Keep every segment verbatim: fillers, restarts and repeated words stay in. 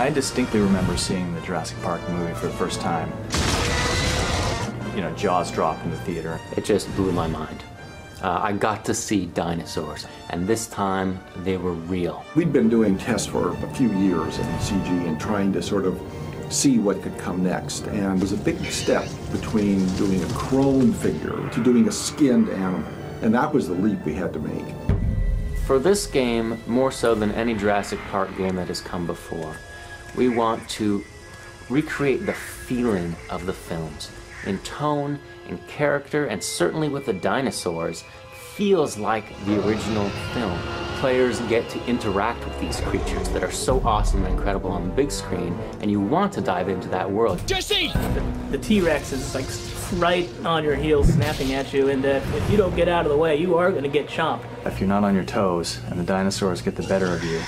I distinctly remember seeing the Jurassic Park movie for the first time. You know, jaws dropped in the theater. It just blew my mind. Uh, I got to see dinosaurs, and this time they were real. We'd been doing tests for a few years in C G and trying to sort of see what could come next, and it was a big step between doing a chrome figure to doing a skinned animal, and that was the leap we had to make. For this game, more so than any Jurassic Park game that has come before, we want to recreate the feeling of the films. In tone, in character, and certainly with the dinosaurs, feels like the original film. Players get to interact with these creatures that are so awesome and incredible on the big screen, and you want to dive into that world. Jesse! The, the T-Rex is like right on your heels, snapping at you, and uh, if you don't get out of the way, you are going to get chomped. If you're not on your toes, and the dinosaurs get the better of you,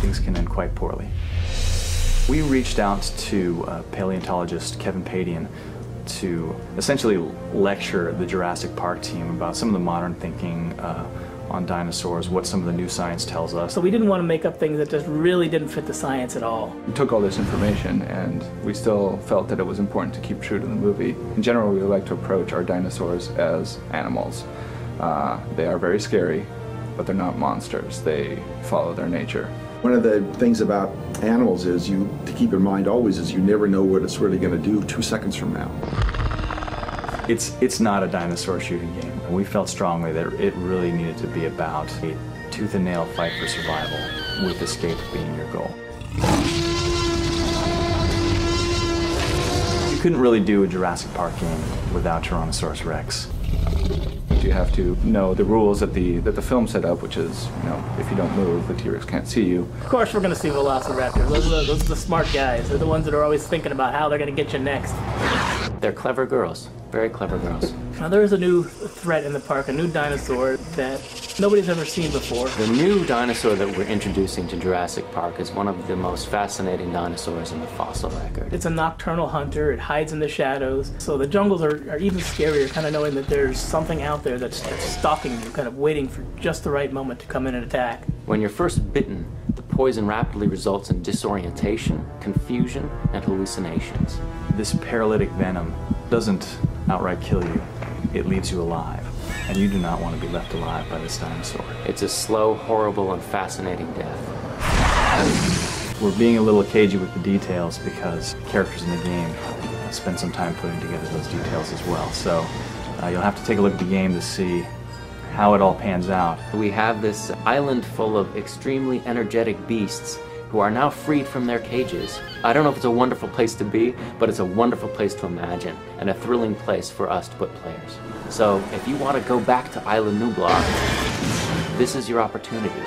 things can end quite poorly. We reached out to uh, paleontologist Kevin Padian to essentially lecture the Jurassic Park team about some of the modern thinking uh, on dinosaurs, what some of the new science tells us. So we didn't want to make up things that just really didn't fit the science at all. We took all this information and we still felt that it was important to keep true to the movie. In general, we like to approach our dinosaurs as animals. Uh, they are very scary, but they're not monsters. They follow their nature. One of the things about animals is you to keep in mind always is you never know what it's really going to do two seconds from now. It's it's not a dinosaur shooting game. We felt strongly that it really needed to be about a tooth and nail fight for survival, with escape being your goal. You couldn't really do a Jurassic Park game without Tyrannosaurus Rex. You have to know the rules that the that the film set up, which is, you know, if you don't move, the T-Rex can't see you. Of course we're going to see Velociraptors. Those are, the, those are the smart guys. They're the ones that are always thinking about how they're going to get you next. They're clever girls. Very clever girls. Now there is a new threat in the park, a new dinosaur that nobody's ever seen before. The new dinosaur that we're introducing to Jurassic Park is one of the most fascinating dinosaurs in the fossil record. It's a nocturnal hunter. It hides in the shadows. So the jungles are, are even scarier, kind of knowing that there's something out there that's, that's stalking you, kind of waiting for just the right moment to come in and attack. When you're first bitten, the poison rapidly results in disorientation, confusion, and hallucinations. This paralytic venom doesn't outright kill you. It leaves you alive, and you do not want to be left alive by this dinosaur. It's a slow, horrible, and fascinating death. We're being a little cagey with the details because the characters in the game spend some time putting together those details as well. So uh, you'll have to take a look at the game to see how it all pans out. We have this island full of extremely energetic beasts who are now freed from their cages. I don't know if it's a wonderful place to be, but it's a wonderful place to imagine, and a thrilling place for us to put players. So if you want to go back to Isla Nublar, this is your opportunity.